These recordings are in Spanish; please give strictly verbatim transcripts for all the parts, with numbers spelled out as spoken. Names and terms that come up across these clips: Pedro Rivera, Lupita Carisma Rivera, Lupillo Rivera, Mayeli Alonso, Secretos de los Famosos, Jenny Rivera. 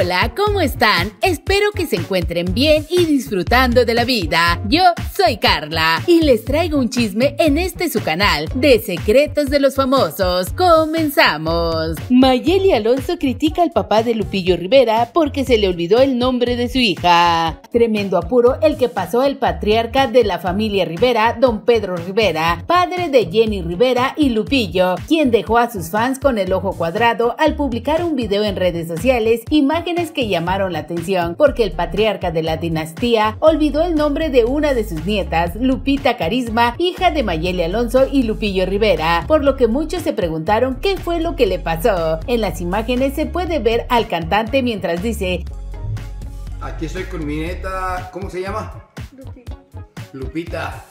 Hola, ¿cómo están? Espero que se encuentren bien y disfrutando de la vida. Yo soy Carla y les traigo un chisme en este su canal de Secretos de los Famosos. ¡Comenzamos! Mayeli Alonso critica al papá de Lupillo Rivera porque se le olvidó el nombre de su hija. Tremendo apuro el que pasó el patriarca de la familia Rivera, don Pedro Rivera, padre de Jenny Rivera y Lupillo, quien dejó a sus fans con el ojo cuadrado al publicar un video en redes sociales y más imágenes que llamaron la atención porque el patriarca de la dinastía olvidó el nombre de una de sus nietas, Lupita Carisma, hija de Mayeli Alonso y Lupillo Rivera, por lo que muchos se preguntaron qué fue lo que le pasó. En las imágenes se puede ver al cantante mientras dice: aquí estoy con mi nieta, ¿cómo se llama? Lupita. Lupita.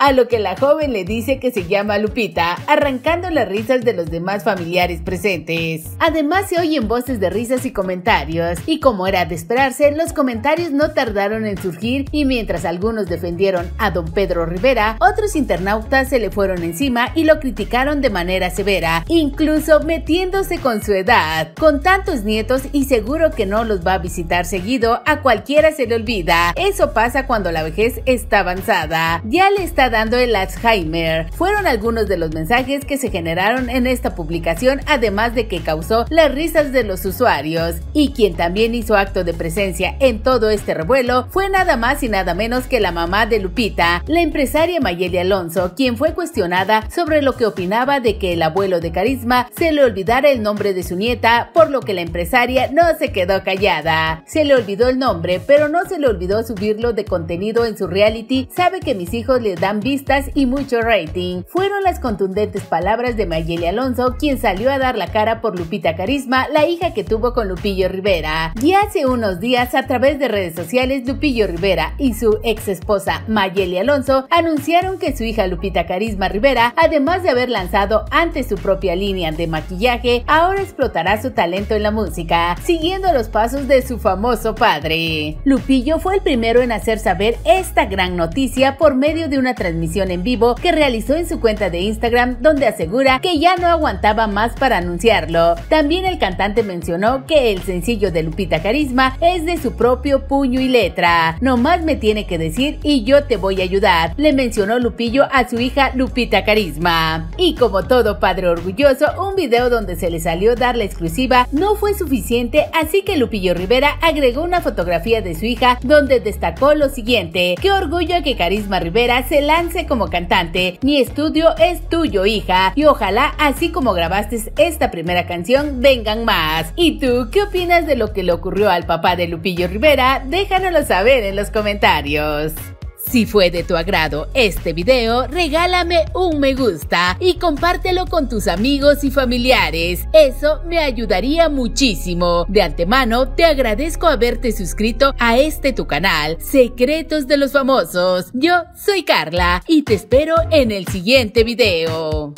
A lo que la joven le dice que se llama Lupita, arrancando las risas de los demás familiares presentes. Además se oyen voces de risas y comentarios, y como era de esperarse, los comentarios no tardaron en surgir, y mientras algunos defendieron a don Pedro Rivera, otros internautas se le fueron encima y lo criticaron de manera severa, incluso metiéndose con su edad. Con tantos nietos y seguro que no los va a visitar seguido, a cualquiera se le olvida. Eso pasa cuando la vejez está avanzada. Ya les está dando el Alzheimer. Fueron algunos de los mensajes que se generaron en esta publicación, además de que causó las risas de los usuarios. Y quien también hizo acto de presencia en todo este revuelo fue nada más y nada menos que la mamá de Lupita, la empresaria Mayeli Alonso, quien fue cuestionada sobre lo que opinaba de que el abuelo de Carisma se le olvidara el nombre de su nieta, por lo que la empresaria no se quedó callada. Se le olvidó el nombre, pero no se le olvidó subirlo de contenido en su reality. Sabe que mis hijos le dan vistas y mucho rating. Fueron las contundentes palabras de Mayeli Alonso, quien salió a dar la cara por Lupita Carisma, la hija que tuvo con Lupillo Rivera. Y hace unos días, a través de redes sociales, Lupillo Rivera y su ex esposa Mayeli Alonso anunciaron que su hija Lupita Carisma Rivera, además de haber lanzado antes su propia línea de maquillaje, ahora explotará su talento en la música, siguiendo los pasos de su famoso padre. Lupillo fue el primero en hacer saber esta gran noticia por medio de una Una transmisión en vivo que realizó en su cuenta de Instagram, donde asegura que ya no aguantaba más para anunciarlo. También el cantante mencionó que el sencillo de Lupita Carisma es de su propio puño y letra. Nomás me tiene que decir y yo te voy a ayudar, le mencionó Lupillo a su hija Lupita Carisma. Y como todo padre orgulloso, un video donde se le salió dar la exclusiva no fue suficiente, así que Lupillo Rivera agregó una fotografía de su hija donde destacó lo siguiente: qué orgullo que Carisma Rivera se lance como cantante, mi estudio es tuyo, hija, y ojalá así como grabaste esta primera canción vengan más. ¿Y tú qué opinas de lo que le ocurrió al papá de Lupillo Rivera? Déjanoslo saber en los comentarios. Si fue de tu agrado este video, regálame un me gusta y compártelo con tus amigos y familiares. Eso me ayudaría muchísimo. De antemano, te agradezco haberte suscrito a este tu canal, Secretos de los Famosos. Yo soy Carla y te espero en el siguiente video.